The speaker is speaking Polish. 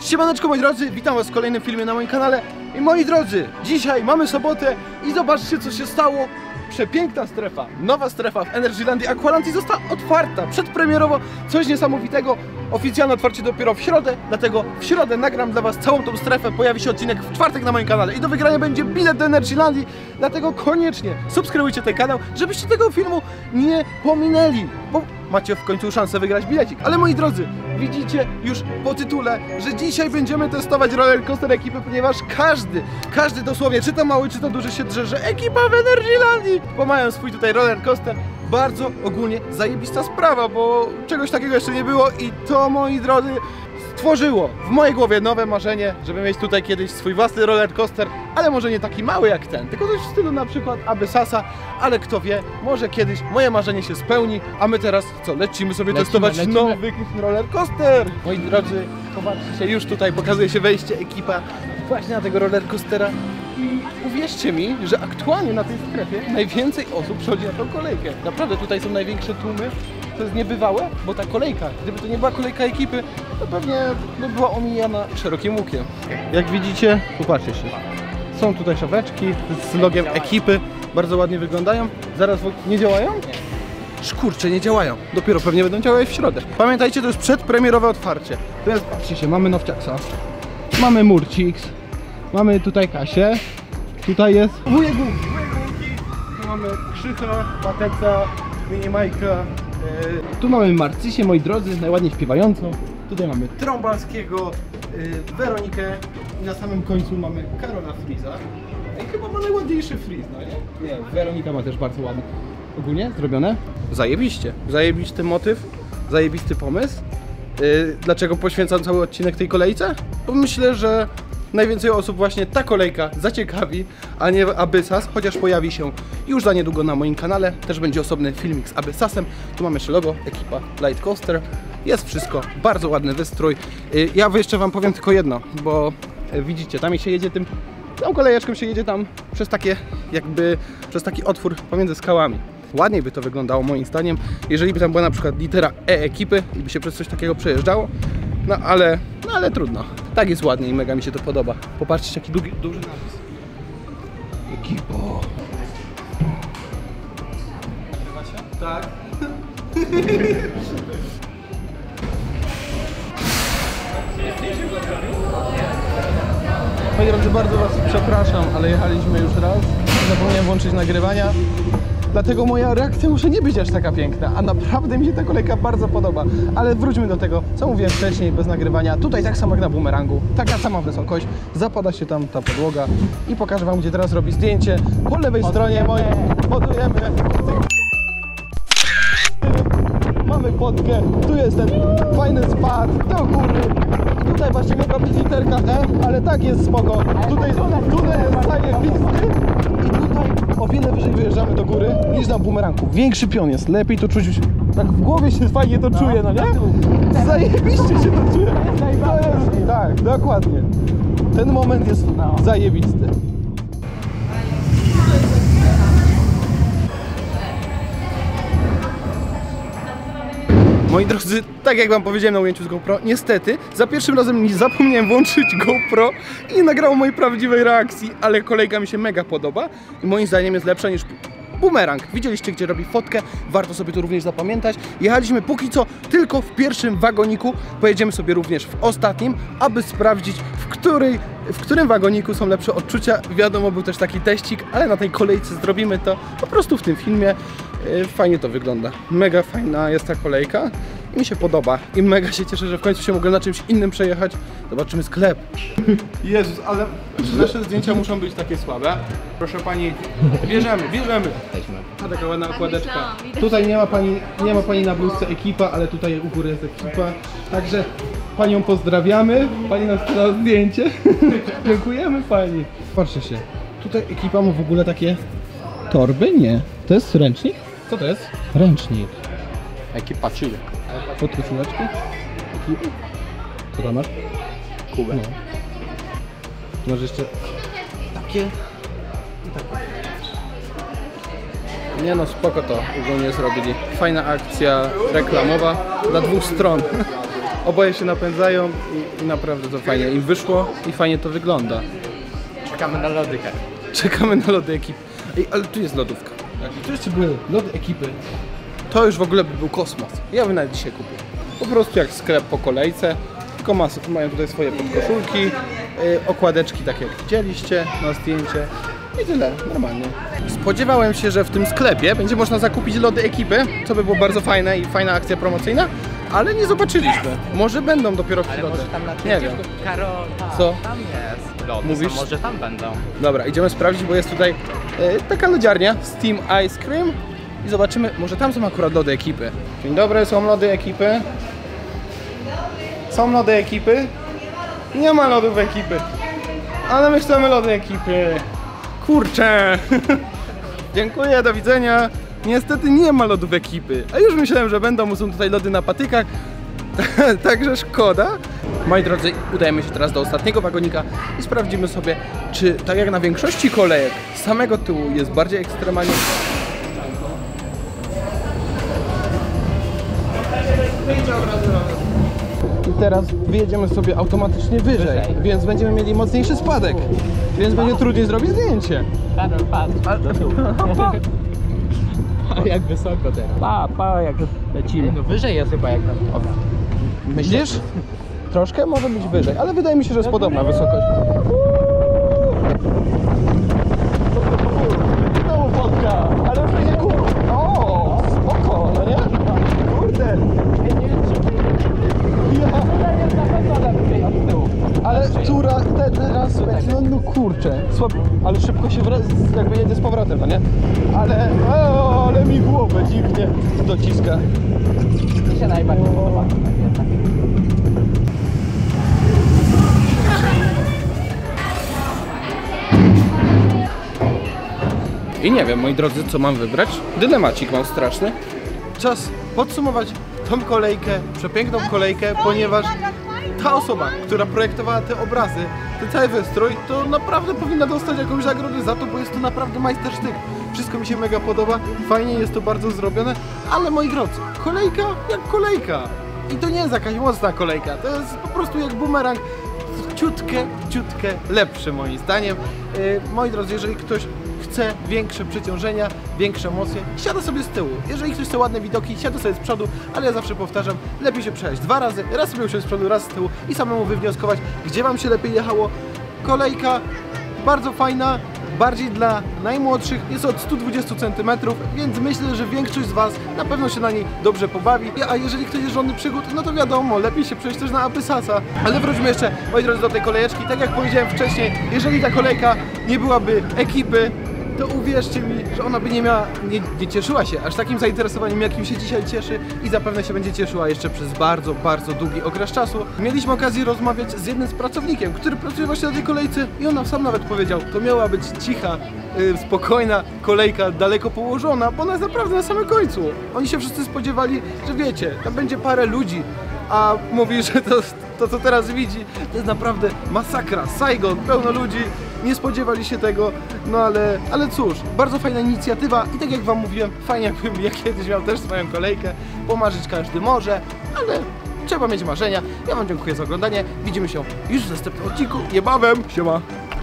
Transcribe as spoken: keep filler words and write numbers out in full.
Siemaneczko moi drodzy, witam was w kolejnym filmie na moim kanale. I moi drodzy, dzisiaj mamy sobotę i zobaczcie co się stało. Przepiękna strefa, nowa strefa w Energylandii Aqualantis została otwarta przedpremierowo, coś niesamowitego. Oficjalne otwarcie dopiero w środę, dlatego w środę nagram dla was całą tą strefę. Pojawi się odcinek w czwartek na moim kanale i do wygrania będzie bilet do Energylandii. Dlatego koniecznie subskrybujcie ten kanał, żebyście tego filmu nie pominęli, bo macie w końcu szansę wygrać bilecik. Ale moi drodzy, widzicie już po tytule, że dzisiaj będziemy testować rollercoaster ekipy, ponieważ każdy, każdy dosłownie, czy to mały, czy to duży się drze, że ekipa w Energylandii, bo mają swój tutaj rollercoaster. Bardzo ogólnie zajebista sprawa, bo czegoś takiego jeszcze nie było i to, moi drodzy, stworzyło w mojej głowie nowe marzenie, żeby mieć tutaj kiedyś swój własny rollercoaster, ale może nie taki mały jak ten, tylko coś w stylu na przykład Abyssusa, ale kto wie, może kiedyś moje marzenie się spełni, a my teraz co, lecimy sobie lecimy, testować lecimy. nowy rollercoaster. Moi drodzy, popatrzcie się, już tutaj pokazuje się wejście, ekipa właśnie na tego rollercoastera. I uwierzcie mi, że aktualnie na tej strefie najwięcej osób przychodzi na tą kolejkę. Naprawdę tutaj są największe tłumy, to jest niebywałe, bo ta kolejka, gdyby to nie była kolejka ekipy, to pewnie by była omijana szerokim łukiem. Jak widzicie, popatrzcie się, są tutaj szafeczki z logiem ekipy, bardzo ładnie wyglądają. Zaraz nie działają? Szkurcze, nie działają. Dopiero pewnie będą działać w środę. Pamiętajcie, to jest przedpremierowe otwarcie. Teraz patrzcie się, mamy Nowciaksa, mamy Murciks, mamy tutaj Kasię, tutaj jest wujek Gunki, tu mamy Krzycha, Pateca, Minimajka, yy. tu mamy Marcysię, moi drodzy, najładniej śpiewającą, tutaj mamy Trąbalskiego, yy, Weronikę i na samym końcu mamy Karola Friza i chyba ma najładniejszy friz, no nie? Nie, Weronika ma też bardzo ładny. Ogólnie zrobione? Zajebiście, zajebisty motyw, zajebisty pomysł. Yy, dlaczego poświęcam cały odcinek tej kolejce? Bo myślę, że najwięcej osób właśnie ta kolejka zaciekawi, a nie Abyssus, chociaż pojawi się już za niedługo na moim kanale. Też będzie osobny filmik z Abyssusem. Tu mamy jeszcze logo, ekipa Light Coaster. Jest wszystko, bardzo ładny wystrój. Ja jeszcze wam powiem tylko jedno, bo widzicie, tam się jedzie tym, tą kolejeczką się jedzie tam przez takie jakby, przez taki otwór pomiędzy skałami. Ładniej by to wyglądało moim zdaniem, jeżeli by tam była na przykład litera E ekipy i by się przez coś takiego przejeżdżało. No ale, no ale trudno. Tak jest ładnie i mega mi się to podoba. Popatrzcie, jaki duży, duży napis. Ekipo. Nagrywa się? Tak. Moi drodzy, bardzo was przepraszam, ale jechaliśmy już raz. Zapomniałem włączyć nagrywania. Dlatego moja reakcja może nie być aż taka piękna, a naprawdę mi się ta kolejka bardzo podoba. Ale wróćmy do tego, co mówiłem wcześniej, bez nagrywania. Tutaj tak samo jak na bumerangu, taka sama wysokość, zapada się tam ta podłoga i pokażę wam, gdzie teraz robi zdjęcie. Po lewej stronie mojej podujemy. Mamy podkę, tu jest ten fajny spad, do góry. Tutaj właśnie mogła być literka E, ale tak jest spoko. Tutaj, tutaj jest zajebisty i tutaj o wiele wyżej wyjeżdżamy do góry niż na bumeranku. Większy pion jest, lepiej to czuć, tak w głowie się fajnie to czuje, no nie? Zajebiście się to czuje. To jest, tak, dokładnie. Ten moment jest zajebisty. Moi drodzy, tak jak wam powiedziałem na ujęciu z GoPro, niestety za pierwszym razem zapomniałem włączyć GoPro i nie nagrało mojej prawdziwej reakcji, ale kolejka mi się mega podoba i moim zdaniem jest lepsza niż bumerang. Widzieliście, gdzie robi fotkę, warto sobie to również zapamiętać. Jechaliśmy póki co tylko w pierwszym wagoniku, pojedziemy sobie również w ostatnim, aby sprawdzić, w której, w którym wagoniku są lepsze odczucia. Wiadomo, był też taki teścik, ale na tej kolejce zrobimy to po prostu w tym filmie. Fajnie to wygląda, mega fajna jest ta kolejka i mi się podoba i mega się cieszę, że w końcu się mogę na czymś innym przejechać. Zobaczymy sklep. Jezus, ale nasze zdjęcia muszą być takie słabe. Proszę pani, bierzemy, bierzemy. A taka ładna okładeczka. Tutaj nie ma pani, nie ma pani na bluzce ekipa, ale tutaj u góry jest ekipa. Także panią pozdrawiamy, pani nam składa zdjęcie. Dziękujemy pani. Patrzcie się, tutaj ekipa ma w ogóle takie torby? Nie. To jest ręcznik? Co to jest? Ręcznik. Ekipa Chile. Podkoszuleczki? Ekipa? Co tam masz? Kubę. No. Tu masz jeszcze takie i takie. Nie no, spoko to ogólnie zrobili. Fajna akcja reklamowa dla dwóch stron. Oboje się napędzają i, i naprawdę to fajnie im wyszło i fajnie to wygląda. Czekamy na lodykę. Czekamy na lody ekipy. Ej, ale tu jest lodówka. Tu jeszcze były lody ekipy. To już w ogóle by był kosmos. Ja bym nawet dzisiaj kupił. Po prostu jak sklep po kolejce. Tylko masy. Tu mają tutaj swoje podkoszulki, yy, okładeczki takie jak widzieliście na zdjęcie. I tyle, normalnie. Spodziewałem się, że w tym sklepie będzie można zakupić lody ekipy, co by było bardzo fajne i fajna akcja promocyjna, ale nie zobaczyliśmy. Może będą dopiero w środę. Nie wiem. Karol, co? Tam jest lody. Mówisz? Może tam będą. Dobra, idziemy sprawdzić, bo jest tutaj yy, taka lodziarnia Steam Ice Cream i zobaczymy, może tam są akurat lody ekipy. Dzień dobry, są lody ekipy. Są lody ekipy? Nie ma lodów ekipy. Ale my chcemy lody ekipy. Kurczę. Dziękuję, do widzenia. Niestety nie ma lodów ekipy. A już myślałem, że będą, są tutaj lody na patykach. Także szkoda. Moi drodzy, udajemy się teraz do ostatniego wagonika i sprawdzimy sobie, czy tak jak na większości kolejek z samego tyłu jest bardziej ekstremalnie. I teraz wyjedziemy sobie automatycznie wyżej, wyżej, więc będziemy mieli mocniejszy spadek, więc będzie trudniej zrobić zdjęcie. Karol, patrz, do tyłu. A jak wysoko teraz. Pa, pa, jak lecimy. No wyżej jest chyba jak tam. Myślisz? Troszkę może być wyżej, ale wydaje mi się, że jest podobna wysokość. Kurczę, słabo, ale szybko się jakby jedzie z powrotem, no nie? Ale, o, ale mi głowę dziwnie dociska. To się najbardziej podoba. I nie wiem, moi drodzy, co mam wybrać. Dylemacik mam straszny. Czas podsumować tą kolejkę, przepiękną kolejkę, ponieważ ta osoba, która projektowała te obrazy, ten cały wystrój, to naprawdę powinna dostać jakąś nagrodę za to, bo jest to naprawdę majstersztyk. Wszystko mi się mega podoba, fajnie jest to bardzo zrobione, ale moi drodzy, kolejka jak kolejka. I to nie jest jakaś mocna kolejka, to jest po prostu jak bumerang, ciutkę, ciutkę lepszy moim zdaniem. Yy, moi drodzy, jeżeli ktoś chce większe przeciążenia, większe emocje, siada sobie z tyłu. Jeżeli ktoś chce ładne widoki, siada sobie z przodu, ale ja zawsze powtarzam, lepiej się przejechać dwa razy, raz sobie usiąść z przodu, raz z tyłu i samemu wywnioskować, gdzie wam się lepiej jechało. Kolejka bardzo fajna, bardziej dla najmłodszych, jest od stu dwudziestu centymetrów, więc myślę, że większość z was na pewno się na niej dobrze pobawi. A jeżeli ktoś jest żądny przygód, no to wiadomo, lepiej się przejść też na Abyssasa. Ale wróćmy jeszcze, moi drodzy, do tej kolejeczki. Tak jak powiedziałem wcześniej, jeżeli ta kolejka nie byłaby ekipy, to uwierzcie mi, że ona by nie miała, nie, nie cieszyła się aż takim zainteresowaniem, jakim się dzisiaj cieszy i zapewne się będzie cieszyła jeszcze przez bardzo, bardzo długi okres czasu. Mieliśmy okazję rozmawiać z jednym z pracownikiem, który pracuje właśnie na tej kolejce i on nam sam nawet powiedział, to miała być cicha, yy, spokojna kolejka, daleko położona, bo ona jest naprawdę na samym końcu. Oni się wszyscy spodziewali, że wiecie, tam będzie parę ludzi, a mówi, że to, to co teraz widzi, to jest naprawdę masakra, Saigon, pełno ludzi. Nie spodziewali się tego, no ale, ale cóż, bardzo fajna inicjatywa i tak jak wam mówiłem, fajnie jakbym ja kiedyś miał też swoją kolejkę, pomarzyć każdy może, ale trzeba mieć marzenia. Ja wam dziękuję za oglądanie, widzimy się już w następnym odcinku, niebawem, siema!